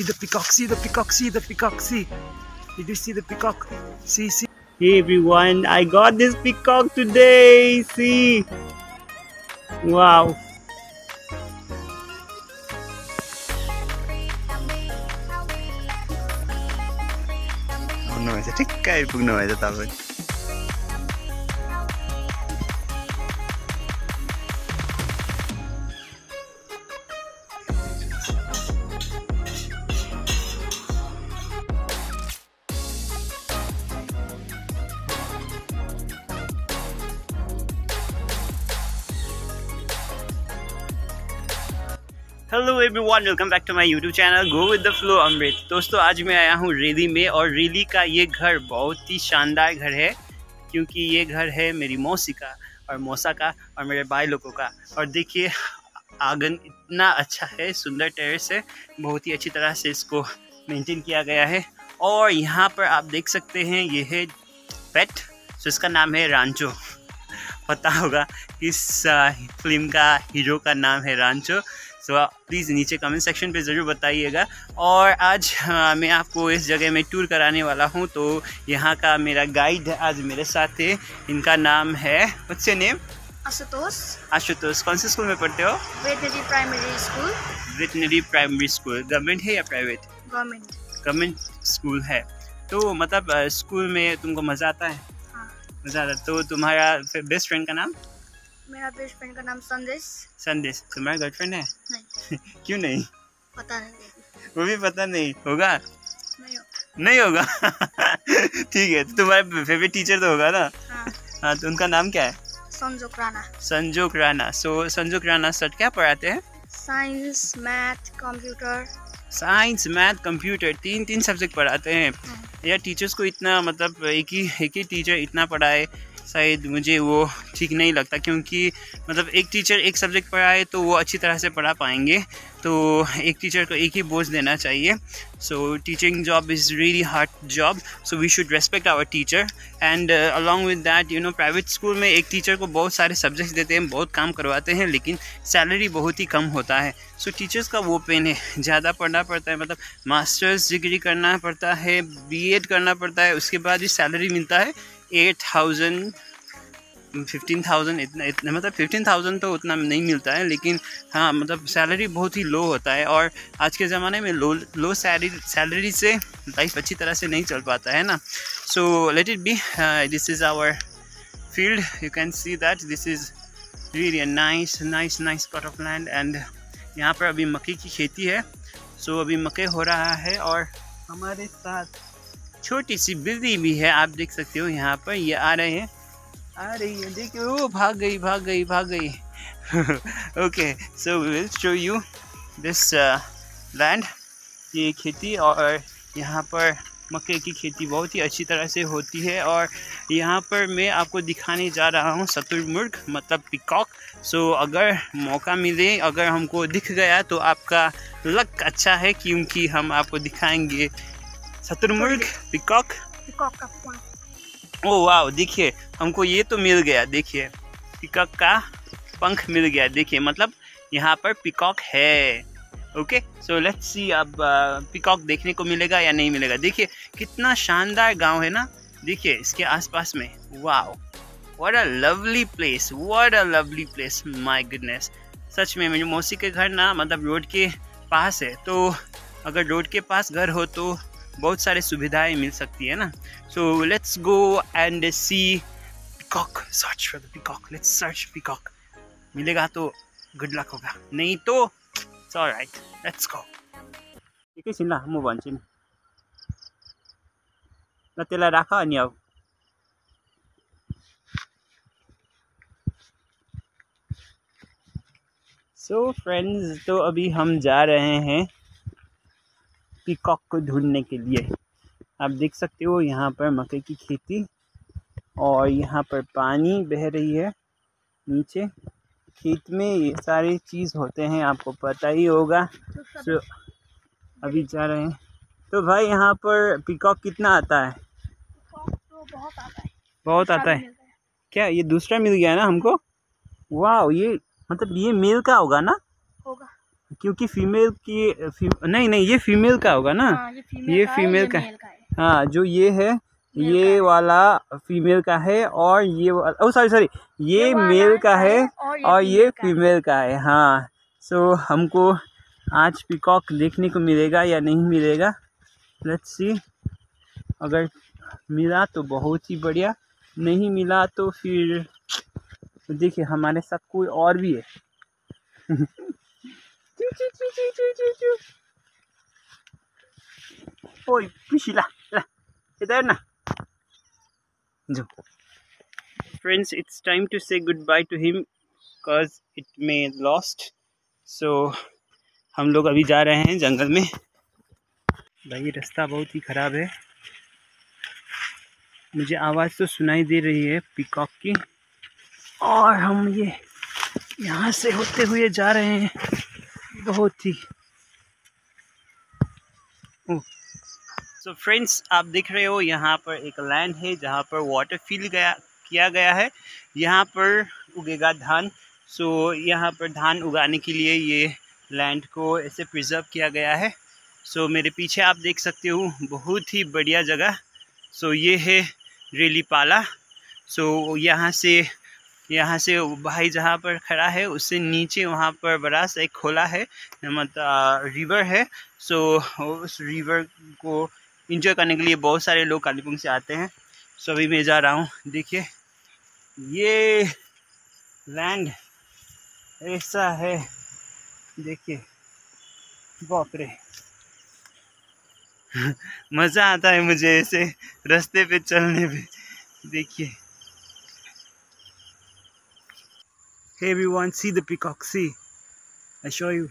See the peacock, see the peacock, see the peacock, see. Did you see the peacock? See, see. Hey everyone, I got this peacock today, see. Wow. It's a guy who knows that thousand. Hello everyone, welcome back to my YouTube channel go with the flow Amrit. दोस्तों आज मैं आया हूँ रेली में, और रेली का ये घर बहुत ही शानदार घर है क्योंकि ये घर है मेरी मौसी का और मौसा का और मेरे भाई लोगों का। और देखिए आंगन इतना अच्छा है, सुंदर टेरेस है, बहुत ही अच्छी तरह से इसको मेंटेन किया गया है। और यहाँ पर आप देख सकते हैं ये है पेट, तो इसका नाम है रांचो। पता होगा इस फिल्म का हीरो का नाम है रांचो। तो प्लीज़ नीचे कमेंट सेक्शन पे ज़रूर बताइएगा। और आज मैं आपको इस जगह में टूर कराने वाला हूँ, तो यहाँ का मेरा गाइड आज मेरे साथ है। इनका नाम है, what's your name? Ashutosh. Ashutosh, कौन से स्कूल में पढ़ते हो? Veterinary primary school. Veterinary primary school government है या प्राइवेट? गवर्नमेंट। गवर्नमेंट स्कूल है। तो मतलब स्कूल में तुमको मज़ा आता है? हाँ। मज़ा आता है। तो तुम्हारा बेस्ट फ्रेंड का नाम? मेरा बेस्ट फ्रेंड का नाम संदेश। संदेश तुम्हारा गर्लफ्रेंड है? नहीं। क्यों नहीं? पता नहीं। वो भी पता नहीं होगा? नहीं होगा। ठीक है, तो तुम्हारा फेवरेट टीचर तो होगा ना? हाँ। हाँ, तो उनका नाम क्या है? संजोग राणा। संजोग राणा। सो संजोग राणा सर क्या पढ़ाते हैं? Science, math, computer. Science, math, computer तीन सब्जेक्ट पढ़ाते हैं। या टीचर्स को इतना, मतलब एक ही टीचर इतना पढ़ाए, शायद मुझे वो ठीक नहीं लगता क्योंकि मतलब एक टीचर एक सब्जेक्ट पढ़ाए तो वो अच्छी तरह से पढ़ा पाएंगे, तो एक टीचर को एक ही बोझ देना चाहिए। So teaching job is really hard job, so we should respect our teacher. And along with that you know, private school में एक टीचर को बहुत सारे सब्जेक्ट्स देते हैं, बहुत काम करवाते हैं, लेकिन सैलरी बहुत ही कम होता है। सो टीचर्स का वो पेन है, ज़्यादा पढ़ना पड़ता है, मतलब मास्टर्स डिग्री करना पड़ता है, बीएड करना पड़ता है, उसके बाद ही सैलरी मिलता है 8,000 15,000। इतना मतलब 15,000 तो उतना नहीं मिलता है, लेकिन हाँ मतलब सैलरी बहुत ही लो होता है। और आज के ज़माने में लो सैलरी से लाइफ अच्छी तरह से नहीं चल पाता है ना। So let it be, this is our field, you can see that this is really nice part of land. And यहाँ पर अभी मक्के की खेती है, सो अभी मक्के हो रहा है। और हमारे साथ छोटी सी बिल्ली भी है, आप देख सकते हो यहाँ पर, ये आ रही है, देखिए वो भाग गई। Okay, so we will show you this land, ये खेती। और यहाँ पर मक्के की खेती बहुत ही अच्छी तरह से होती है। और यहाँ पर मैं आपको दिखाने जा रहा हूँ शतुर्मुर्ग, मतलब पिकॉक। सो अगर मौका मिले, अगर हमको दिख गया तो आपका लक अच्छा है क्योंकि हम आपको दिखाएंगे शतुर्मुर्ग, पिकॉक का पंख। ओ वाह, देखिए हमको ये तो मिल गया, देखिए पिकॉक का पंख मिल गया। देखिए मतलब यहाँ पर पिकॉक है। ओके, सो लेट्स सी अब पिकॉक देखने को मिलेगा या नहीं मिलेगा। देखिए कितना शानदार गांव है ना, देखिए इसके आसपास में। वाह, what a lovely place, my goodness. सच में मेरी मौसी के घर ना मतलब रोड के पास है, तो अगर रोड के पास घर हो तो बहुत सारे सुविधाएं मिल सकती है ना। So let's go and see peacock, search for the peacock, let's search peacock. मिलेगा तो गुड लक होगा, नहीं तो इट्स ऑलराइट, लेट्स गो। एकै छिन ल म भन्छु नि, ल त्यसलाई राख अनि आऊ। सो फ्रेंड्स, तो अभी हम जा रहे हैं पिकॉक को ढूंढने के लिए। आप देख सकते हो यहाँ पर मकई की खेती, और यहाँ पर पानी बह रही है। नीचे खेत में ये सारे चीज़ होते हैं, आपको पता ही होगा। तो अभी जा रहे हैं। तो भाई यहाँ पर पिकॉक कितना आता है? तो बहुत आता है। क्या ये दूसरा मिल गया ना हमको? वाह, ये मतलब ये मेल का होगा ना? होगा। क्योंकि फीमेल की नहीं, ये फीमेल का होगा ना। हाँ, ये फीमेल का है। हाँ, जो ये है ये वाला फीमेल का है और ये सॉरी ये मेल का है और ये फीमेल का है। हाँ, सो हमको आज पीकॉक देखने को मिलेगा या नहीं मिलेगा, लेट्स सी। अगर मिला तो बहुत ही बढ़िया, नहीं मिला तो फिर देखिए हमारे साथ कोई और भी है। ओए पिछला इधर ना जो। Friends, it's time to say goodbye to him cause it may lost. So हम लोग अभी जा रहे हैं जंगल में। भाई रास्ता बहुत ही ख़राब है। मुझे आवाज़ तो सुनाई दे रही है पीकॉक की और हम ये यहाँ से होते हुए जा रहे हैं। बहुत ही सो फ्रेंड्स, आप देख रहे हो यहाँ पर एक लैंड है जहाँ पर वाटर फिल किया गया है। यहाँ पर उगेगा धान। सो यहाँ पर धान उगाने के लिए ये लैंड को ऐसे प्रिजर्व किया गया है। सो मेरे पीछे आप देख सकते हो बहुत ही बढ़िया जगह। सो ये है रेली पाला। सो यहाँ से भाई जहाँ पर खड़ा है उससे नीचे वहाँ पर बड़ा सा एक खोला है, मतलब रिवर है। सो उस रिवर को इंजॉय करने के लिए बहुत सारे लोग कालीपुंग से आते हैं। सो अभी मैं जा रहा हूँ। देखिए ये लैंड ऐसा है, देखिए बाप रे। मज़ा आता है मुझे ऐसे रास्ते पे चलने पे। देखिए Hey everyone, see the peacock, see. I show you.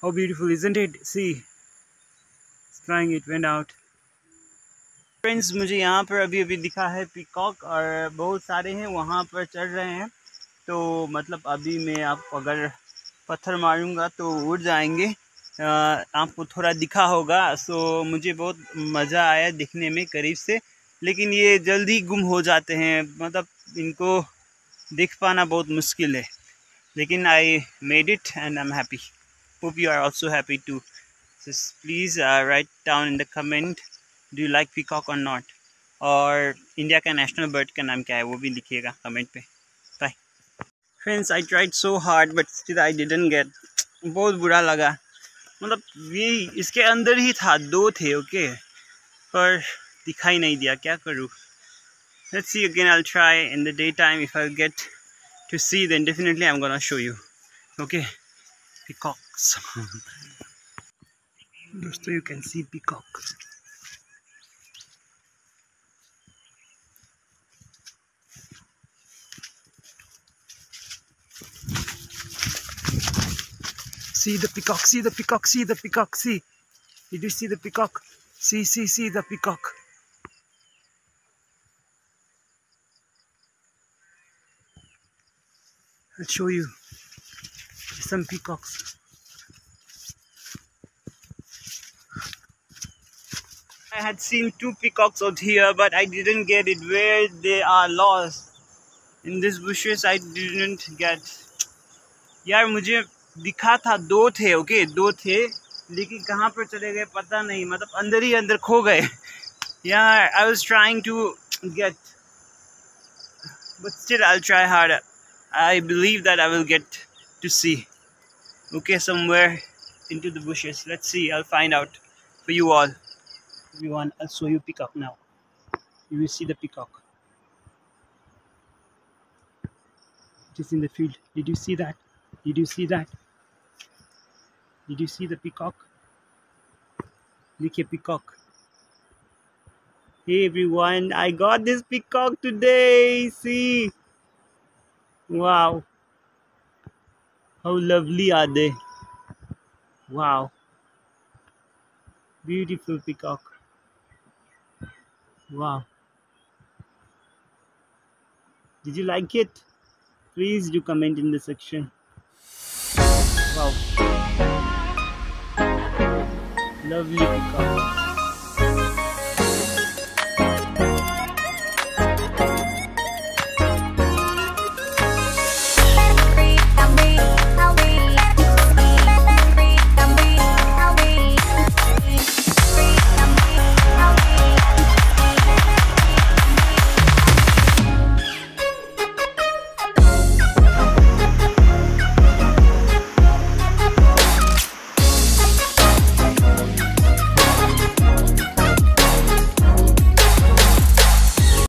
How beautiful, isn't it? See. It's flying, it went out. Friends, मुझे यहाँ पर अभी अभी दिखा है पीकॉक और बहुत सारे हैं वहाँ पर चढ़ रहे हैं। तो मतलब अभी मैं आप अगर पत्थर मारूंगा तो उड़ जाएंगे। आपको थोड़ा दिखा होगा। सो मुझे बहुत मज़ा आया दिखने में करीब से, लेकिन ये जल्दी गुम हो जाते हैं, मतलब इनको देख पाना बहुत मुश्किल है। लेकिन I made it and I am happy. Hope you are also happy too. Please write down in the comment, do you like peacock और नॉट, और इंडिया का नेशनल बर्ड का नाम क्या है वो भी लिखिएगा कमेंट पे। Bye friends, I tried so hard but still I didn't get. बहुत बुरा लगा, मतलब ये इसके अंदर ही था, दो थे ओके पर दिखाई नहीं दिया, क्या करूँ। Let's see again, I'll try in the daytime. If I'll get to see, then definitely I'm gonna show you. Okay, peacocks. Dosto, you can see peacocks. See the peacock, see the peacock, see the peacock, see. Did you see the peacock? See, see, see the peacock. I'll show you some peacocks. I had seen two peacocks out here, but I didn't get it where they are lost. In these bushes, I didn't get. यार मुझे दिखा था, दो थे okay, दो थे लेकिन कहाँ पर चले गए पता नहीं, मतलब अंदर ही अंदर खो गए। यार I was trying to get, but still I'll try harder. I believe that I will get to see. Okay, somewhere into the bushes. Let's see. I'll find out for you all. Everyone, I'll show you peacock now. You will see the peacock. It is in the field. Did you see that? Did you see that? Did you see the peacock? Look at peacock. Hey everyone, I got this peacock today. See. Wow, how lovely are they. Wow, beautiful peacock. Wow, did you like it? Please do comment in the section. Wow, lovely peacock.